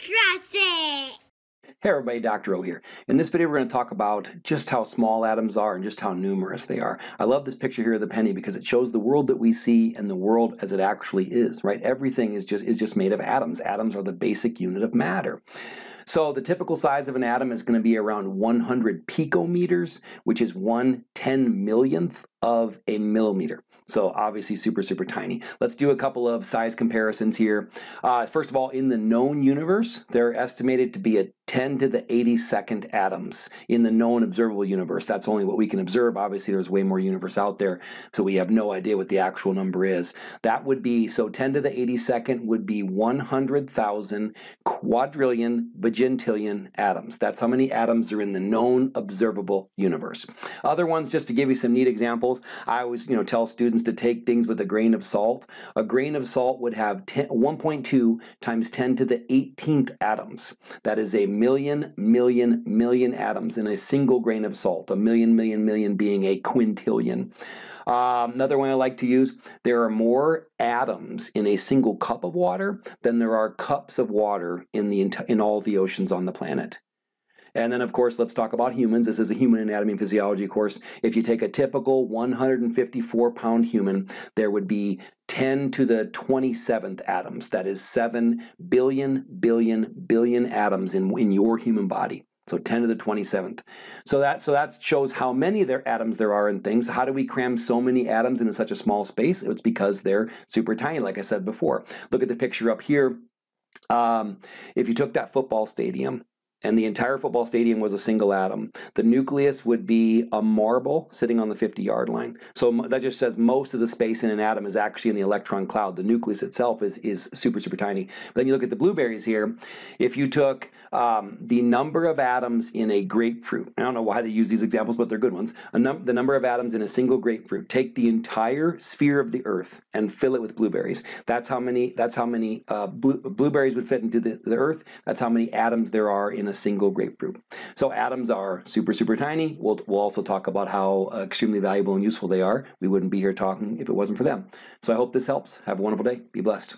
Cross it! Hey everybody, Dr. O here. In this video we're going to talk about just how small atoms are and just how numerous they are. I love this picture here of the penny because it shows the world that we see and the world as it actually is, right? Everything is just made of atoms. Atoms are the basic unit of matter. So the typical size of an atom is going to be around 100 picometers, which is 1/10,000,000th of a millimeter. So obviously super, super tiny. Let's do a couple of size comparisons here. First of all, in the known universe, they're estimated to be at 10^82 atoms in the known observable universe. That's only what we can observe. Obviously, there's way more universe out there, so we have no idea what the actual number is. That would be, so 10^82 would be 100,000 quadrillion bajillion atoms. That's how many atoms are in the known observable universe. Other ones, just to give you some neat examples, I always tell students to take things with a grain of salt. A grain of salt would have 1.2 × 10^18 atoms. That is a million atoms in a single grain of salt, a million being a quintillion. Another one I like to use, there are more atoms in a single cup of water than there are cups of water in all the oceans on the planet. And then, of course, let's talk about humans. This is a human anatomy and physiology course. If you take a typical 154-pound human, there would be 10^27 atoms. That is 7 billion atoms in your human body. So 10^27. So that shows how many atoms there are in things. How do we cram so many atoms into such a small space? It's because they're super tiny, like I said before. Look at the picture up here. If you took that football stadium, and the entire football stadium was a single atom, the nucleus would be a marble sitting on the 50-yard line. So that just says most of the space in an atom is actually in the electron cloud. The nucleus itself is super, super tiny. But then you look at the blueberries here. If you took the number of atoms in a grapefruit, I don't know why they use these examples, but they're good ones. The number of atoms in a single grapefruit. Take the entire sphere of the Earth and fill it with blueberries. That's how many blueberries would fit into the Earth. That's how many atoms there are in a single grapefruit. So atoms are super, super tiny. We'll also talk about how extremely valuable and useful they are. We wouldn't be here talking if it wasn't for them. So I hope this helps. Have a wonderful day. Be blessed.